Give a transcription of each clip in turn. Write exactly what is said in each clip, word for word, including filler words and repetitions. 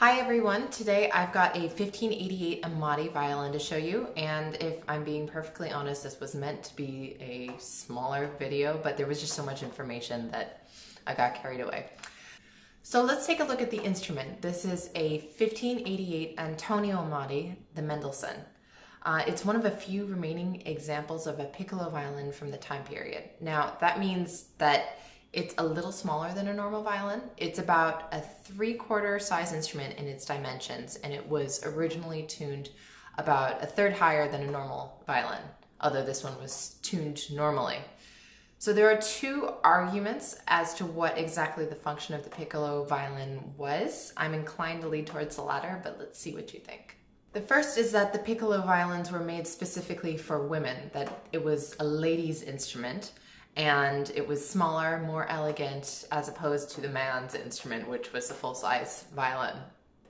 Hi everyone, today I've got a fifteen eighty-eight Amati violin to show you, and if I'm being perfectly honest, this was meant to be a smaller video, but there was just so much information that I got carried away. So let's take a look at the instrument. This is a fifteen eighty-eight Antonio Amati, the Mendelssohn. Uh, it's one of a few remaining examples of a piccolo violin from the time period. Now that means that it's a little smaller than a normal violin. It's about a three-quarter size instrument in its dimensions, and it was originally tuned about a third higher than a normal violin, although this one was tuned normally. So there are two arguments as to what exactly the function of the piccolo violin was. I'm inclined to lead towards the latter, but let's see what you think. The first is that the piccolo violins were made specifically for women, that it was a lady's instrument, and it was smaller, more elegant, as opposed to the man's instrument, which was the full-size violin.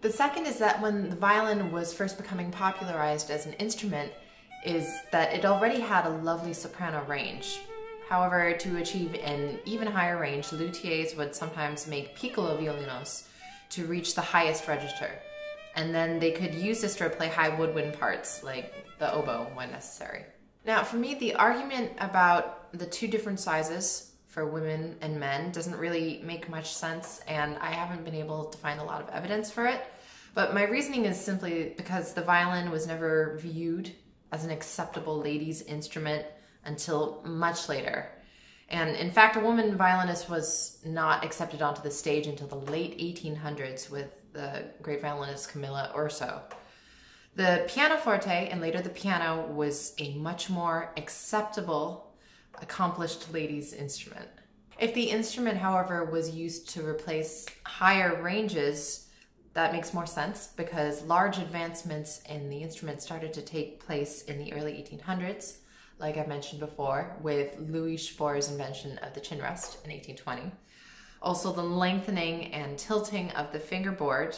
The second is that when the violin was first becoming popularized as an instrument, is that it already had a lovely soprano range. However, to achieve an even higher range, luthiers would sometimes make piccolo violinos to reach the highest register, and then they could use this to replay high woodwind parts, like the oboe, when necessary. Now, for me, the argument about the two different sizes for women and men doesn't really make much sense, and I haven't been able to find a lot of evidence for it. But my reasoning is simply because the violin was never viewed as an acceptable ladies' instrument until much later. And in fact, a woman violinist was not accepted onto the stage until the late eighteen hundreds with the great violinist Camilla Urso. The pianoforte, and later the piano, was a much more acceptable, accomplished lady's instrument. If the instrument, however, was used to replace higher ranges, that makes more sense, because large advancements in the instrument started to take place in the early eighteen hundreds, like I mentioned before, with Louis Spohr's invention of the chin rest in eighteen twenty. Also, the lengthening and tilting of the fingerboard,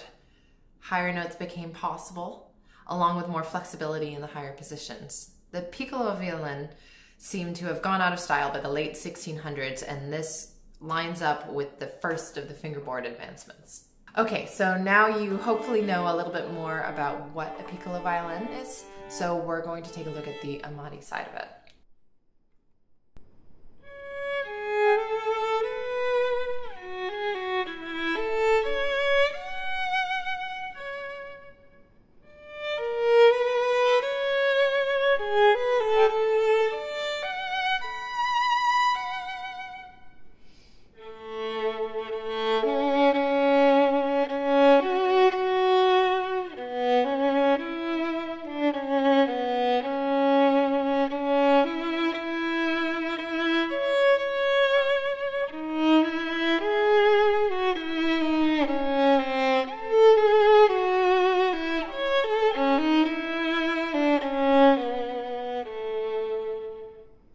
higher notes became possible, along with more flexibility in the higher positions. The piccolo violin seemed to have gone out of style by the late sixteen hundreds, and this lines up with the first of the fingerboard advancements. Okay, so now you hopefully know a little bit more about what a piccolo violin is, so we're going to take a look at the Amati side of it.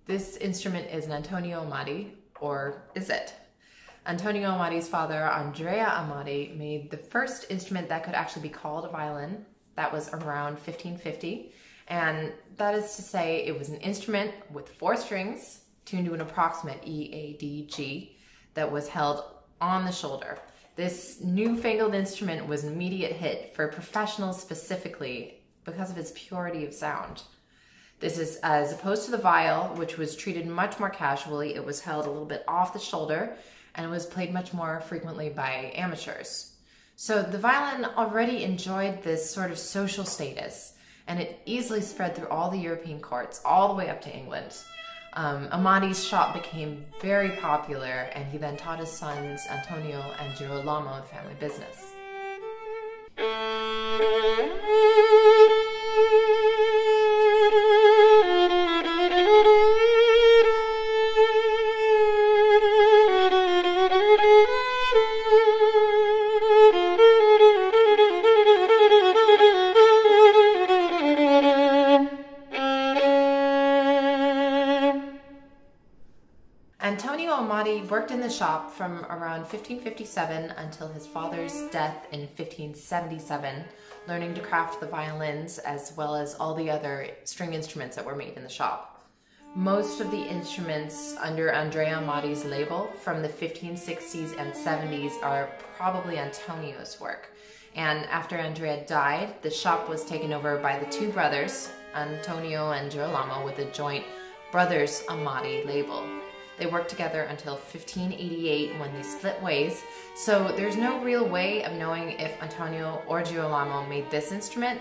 This instrument is an Antonio Amati, or is it? Antonio Amati's father, Andrea Amati, made the first instrument that could actually be called a violin. That was around fifteen fifty, and that is to say it was an instrument with four strings tuned to an approximate E, A, D, G that was held on the shoulder. This newfangled instrument was an immediate hit for professionals specifically because of its purity of sound. This is as opposed to the viol, which was treated much more casually. It was held a little bit off the shoulder, and it was played much more frequently by amateurs. So the violin already enjoyed this sort of social status, and it easily spread through all the European courts, all the way up to England. Um, Amati's shop became very popular, and he then taught his sons Antonio and Girolamo the family business. Antonio Amati worked in the shop from around fifteen fifty-seven until his father's death in fifteen seventy-seven, learning to craft the violins as well as all the other string instruments that were made in the shop. Most of the instruments under Andrea Amati's label from the fifteen sixties and seventies are probably Antonio's work, And after Andrea died, the shop was taken over by the two brothers, Antonio and Girolamo, with a joint Brothers Amati label. They worked together until fifteen eighty-eight when they split ways, so there's no real way of knowing if Antonio or Girolamo made this instrument,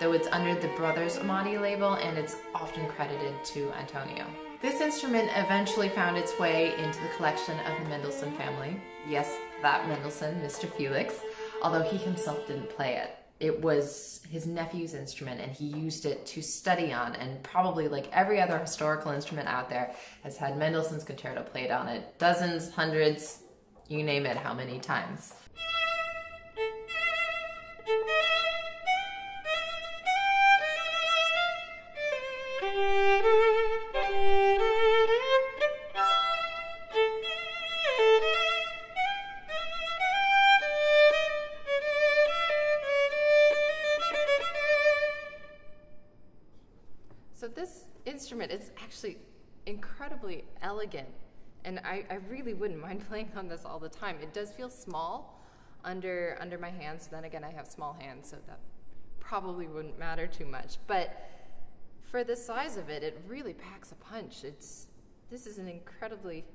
though it's under the Brothers Amati label and it's often credited to Antonio. This instrument eventually found its way into the collection of the Mendelssohn family. Yes, that Mendelssohn, Mister Felix, although he himself didn't play it. It was his nephew's instrument and he used it to study on, and probably like every other historical instrument out there has had Mendelssohn's concerto played on it dozens, hundreds, you name it, how many times. So this instrument is actually incredibly elegant, and I, I really wouldn't mind playing on this all the time. It does feel small under, under my hands. Then again, I have small hands, so that probably wouldn't matter too much. But for the size of it, it really packs a punch. It's, this is an incredibly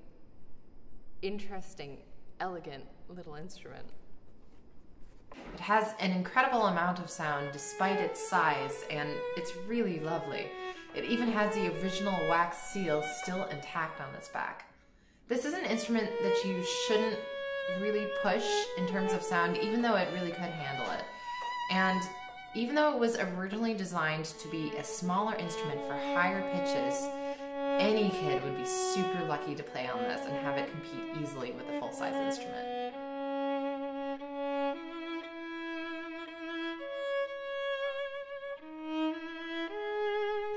interesting, elegant little instrument. It has an incredible amount of sound despite its size, and it's really lovely. It even has the original wax seal still intact on its back. This is an instrument that you shouldn't really push in terms of sound, even though it really could handle it. And even though it was originally designed to be a smaller instrument for higher pitches, any kid would be super lucky to play on this and have it compete easily with a full-size instrument.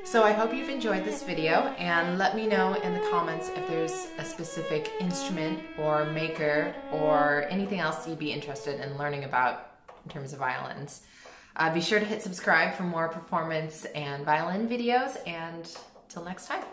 So I hope you've enjoyed this video, and let me know in the comments if there's a specific instrument or maker or anything else you'd be interested in learning about in terms of violins. Uh, be sure to hit subscribe for more performance and violin videos, and till next time.